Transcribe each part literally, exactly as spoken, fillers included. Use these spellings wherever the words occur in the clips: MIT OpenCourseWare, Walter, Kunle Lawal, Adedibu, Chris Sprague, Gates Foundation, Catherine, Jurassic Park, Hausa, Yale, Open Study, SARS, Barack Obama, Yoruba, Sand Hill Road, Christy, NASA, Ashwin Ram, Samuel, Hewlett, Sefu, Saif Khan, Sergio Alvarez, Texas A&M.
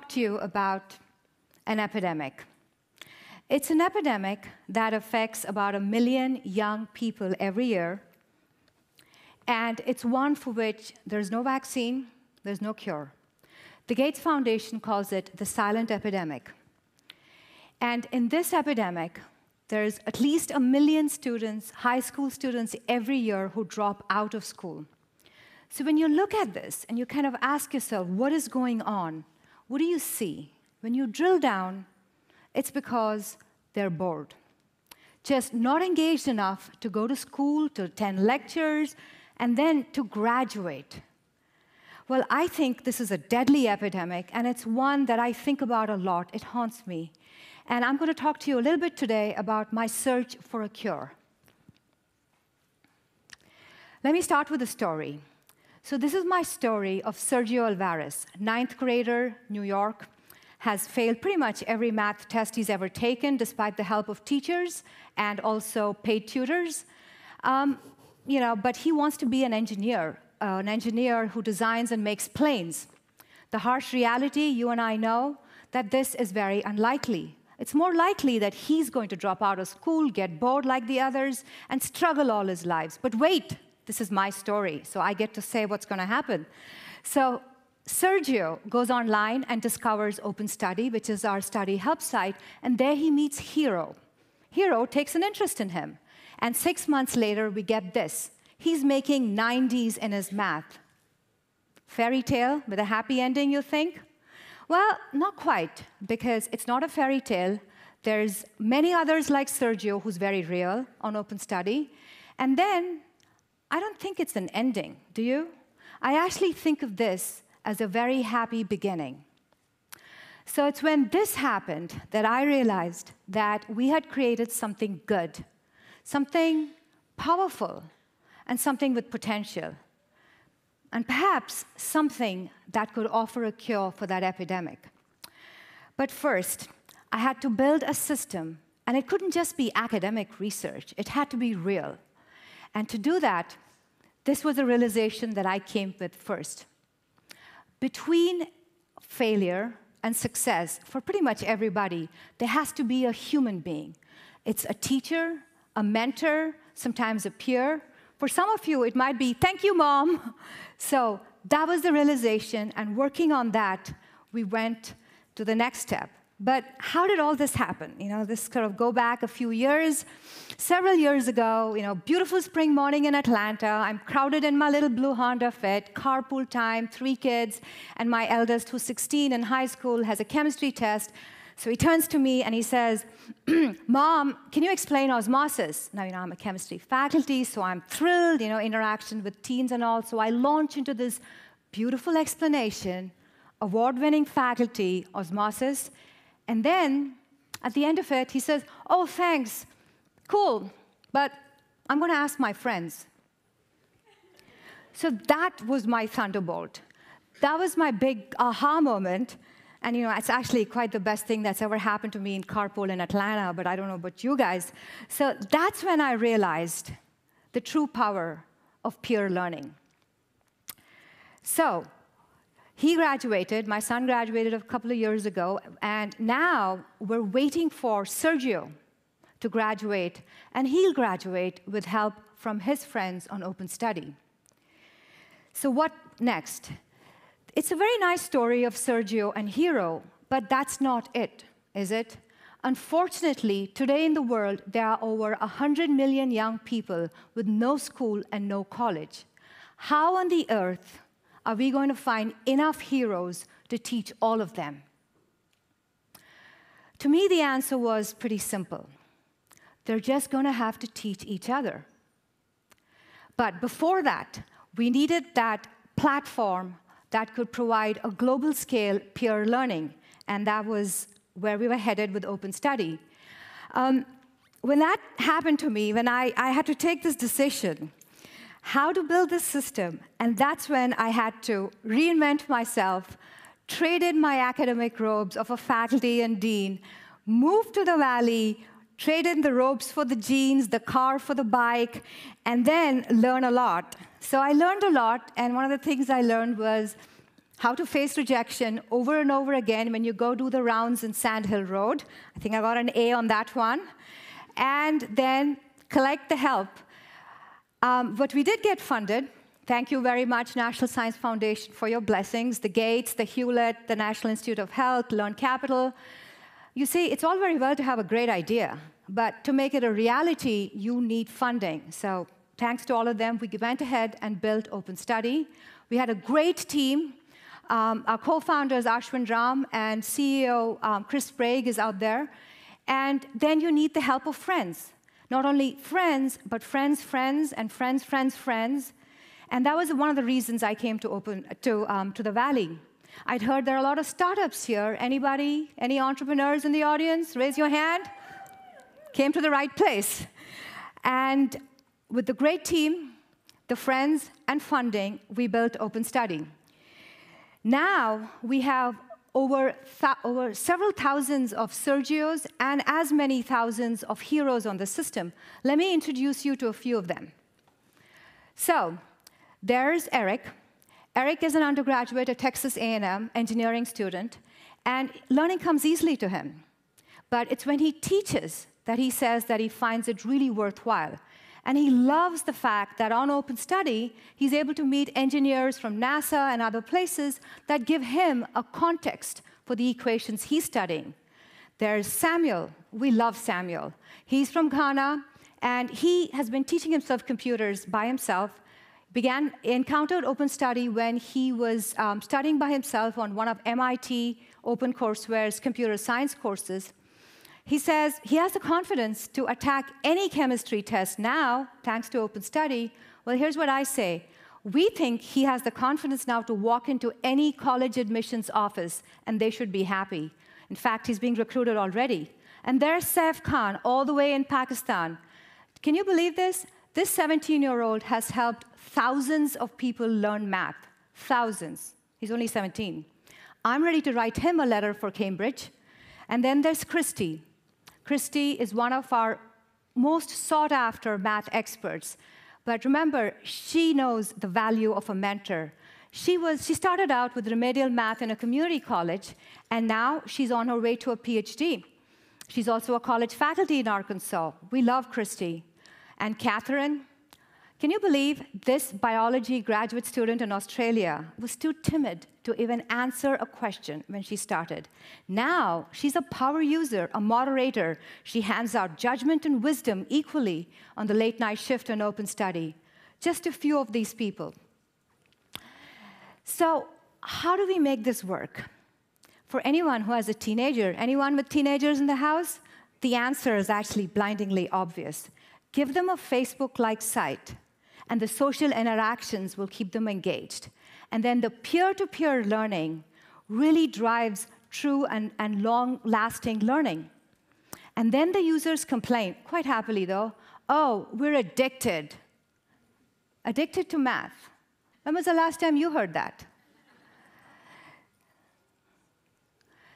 talk to you about an epidemic. It's an epidemic that affects about a million young people every year, and it's one for which there's no vaccine, there's no cure. The Gates Foundation calls it the silent epidemic. And in this epidemic, there's at least a million students, high school students every year who drop out of school. So when you look at this and you kind of ask yourself, what is going on? What do you see? When you drill down, it's because they're bored. Just not engaged enough to go to school, to attend lectures, and then to graduate. Well, I think this is a deadly epidemic, and it's one that I think about a lot. It haunts me. And I'm going to talk to you a little bit today about my search for a cure. Let me start with a story. So this is my story of Sergio Alvarez, ninth grader, New York, has failed pretty much every math test he's ever taken, despite the help of teachers and also paid tutors. Um, you know, but he wants to be an engineer. Uh, an engineer who designs and makes planes. The harsh reality, you and I know, that this is very unlikely. It's more likely that he's going to drop out of school, get bored like the others, and struggle all his lives. But wait, this is my story, so I get to say what's going to happen. So Sergio goes online and discovers Open Study, which is our study hub site, and there he meets Hero. Hero takes an interest in him. And six months later, we get this. He's making nineties in his math. Fairy tale with a happy ending, you think? Well, not quite, because it's not a fairy tale. There's many others like Sergio, who's very real on Open Study. And then, I don't think it's an ending, do you? I actually think of this as a very happy beginning. So it's when this happened that I realized that we had created something good, something powerful, and something with potential, and perhaps something that could offer a cure for that epidemic. But first, I had to build a system, and it couldn't just be academic research. It had to be real. And to do that, this was a realization that I came with first. Between failure and success, for pretty much everybody, there has to be a human being. It's a teacher, a mentor, sometimes a peer. For some of you, it might be, thank you, Mom. So that was the realization, and working on that, we went to the next step. But how did all this happen? You know, this kind of go back a few years. Several years ago, you know, beautiful spring morning in Atlanta. I'm crowded in my little blue Honda Fit, carpool time, three kids, and my eldest, who's sixteen in high school, has a chemistry test. So he turns to me and he says, Mom, can you explain osmosis? Now, you know, I'm a chemistry faculty, so I'm thrilled, you know, interaction with teens and all. So I launch into this beautiful explanation, award-winning faculty, osmosis. And then at the end of it, he says, oh, thanks, cool, but I'm going to ask my friends. So that was my thunderbolt. That was my big aha moment. And, you know, it's actually quite the best thing that's ever happened to me in carpool in Atlanta, but I don't know about you guys. So that's when I realized the true power of peer learning. So he graduated, my son graduated a couple of years ago, and now we're waiting for Sergio to graduate, and he'll graduate with help from his friends on Open Study. So what next? It's a very nice story of Sergio and Hero, but that's not it, is it? Unfortunately, today in the world, there are over one hundred million young people with no school and no college. How on the earth are we going to find enough heroes to teach all of them? To me, the answer was pretty simple. They're just going to have to teach each other. But before that, we needed that platform that could provide a global scale peer learning, and that was where we were headed with Open Study. Um, when that happened to me, when I, I had to take this decision, how to build this system, and that's when I had to reinvent myself, traded my academic robes of a faculty and dean, moved to the Valley, traded the robes for the jeans, the car for the bike, and then learn a lot. So I learned a lot, and one of the things I learned was how to face rejection over and over again when you go do the rounds in Sand Hill Road. I think I got an A on that one. And then collect the help. Um, but we did get funded. Thank you very much, National Science Foundation, for your blessings, the Gates, the Hewlett, the National Institute of Health, Learn Capital. You see, it's all very well to have a great idea, but to make it a reality, you need funding. So thanks to all of them, we went ahead and built Open Study. We had a great team. Um, our co-founders, Ashwin Ram, and C E O um, Chris Sprague is out there. And then you need the help of friends. Not only friends, but friends, friends, and friends, friends, friends. And that was one of the reasons I came to, open, to, um, to the Valley. I'd heard there are a lot of startups here. Anybody, any entrepreneurs in the audience? Raise your hand. Came to the right place. And with the great team, the friends, and funding, we built Open Study. Now we have over, over several thousands of Sergios and as many thousands of heroes on the system. Let me introduce you to a few of them. So there's Eric. Eric is an undergraduate at Texas A and M, engineering student, and learning comes easily to him. But it's when he teaches that he says that he finds it really worthwhile. And he loves the fact that on Open Study, he's able to meet engineers from NASA and other places that give him a context for the equations he's studying. There's Samuel. We love Samuel. He's from Ghana, and he has been teaching himself computers by himself. Began, encountered Open Study when he was um, studying by himself on one of M I T OpenCourseWare's computer science courses. He says he has the confidence to attack any chemistry test now, thanks to Open Study. Well, here's what I say. We think he has the confidence now to walk into any college admissions office, and they should be happy. In fact, he's being recruited already. And there's Saif Khan, all the way in Pakistan. Can you believe this? This seventeen-year-old has helped thousands of people learn math. Thousands. He's only seventeen. I'm ready to write him a letter for Cambridge. And then there's Christy. Christy is one of our most sought-after math experts. But remember, she knows the value of a mentor. She, was, she started out with remedial math in a community college, and now she's on her way to a PhD. She's also a college faculty in Arkansas. We love Christy. And Catherine, can you believe this biology graduate student in Australia was too timid to even answer a question when she started? Now she's a power user, a moderator. She hands out judgment and wisdom equally on the late night shift and Open Study. Just a few of these people. So how do we make this work? For anyone who has a teenager, anyone with teenagers in the house, the answer is actually blindingly obvious. Give them a Facebook-like site, and the social interactions will keep them engaged. And then the peer-to-peer learning really drives true and, and long-lasting learning. And then the users complain, quite happily though, oh, we're addicted. Addicted to math. When was the last time you heard that?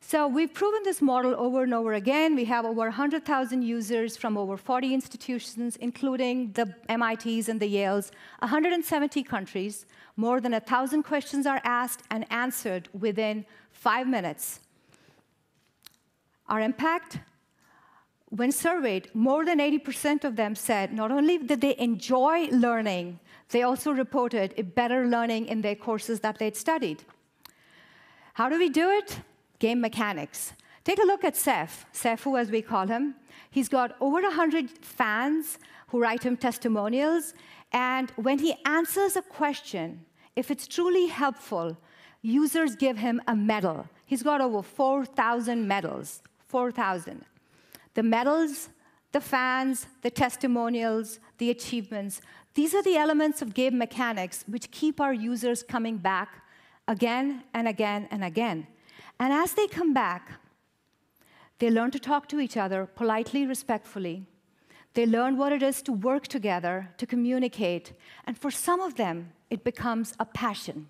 So we've proven this model over and over again. We have over one hundred thousand users from over forty institutions, including the M I Ts and the Yales, one hundred seventy countries. More than one thousand questions are asked and answered within five minutes. Our impact, when surveyed, more than eighty percent of them said not only did they enjoy learning, they also reported a better learning in their courses that they'd studied. How do we do it? Game mechanics. Take a look at Seth, Sefu as we call him. He's got over one hundred fans who write him testimonials. And when he answers a question, if it's truly helpful, users give him a medal. He's got over four thousand medals, four thousand. The medals, the fans, the testimonials, the achievements, these are the elements of game mechanics which keep our users coming back again and again and again. And as they come back, they learn to talk to each other politely, respectfully. They learn what it is to work together, to communicate. And for some of them, it becomes a passion.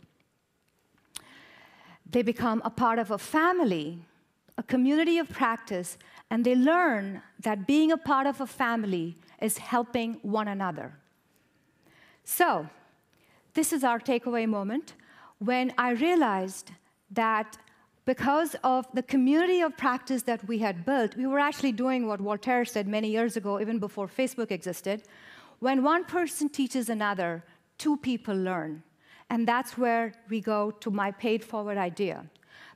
They become a part of a family, a community of practice, and they learn that being a part of a family is helping one another. So this is our takeaway moment. when I realized that because of the community of practice that we had built, we were actually doing what Walter said many years ago, even before Facebook existed. When one person teaches another, two people learn. And that's where we go to my paid-forward idea.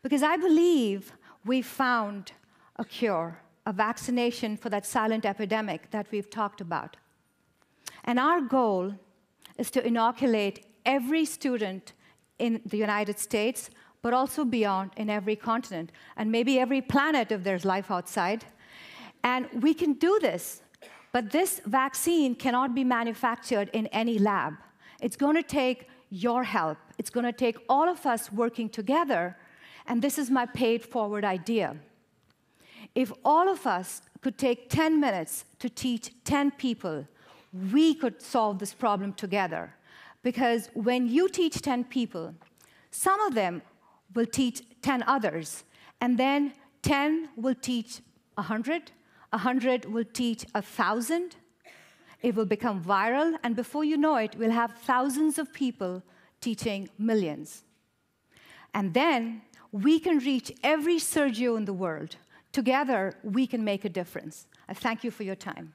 Because I believe we found a cure, a vaccination for that silent epidemic that we've talked about. And our goal is to inoculate every student in the United States, but also beyond, in every continent, and maybe every planet if there's life outside. And we can do this. But this vaccine cannot be manufactured in any lab. It's going to take your help. It's going to take all of us working together. And this is my paid-forward idea. If all of us could take ten minutes to teach ten people, we could solve this problem together. Because when you teach ten people, some of them will teach ten others. And then ten will teach one hundred. one hundred will teach one thousand. It will become viral. And before you know it, we'll have thousands of people teaching millions. And then we can reach every Sergio in the world. Together, we can make a difference. I thank you for your time.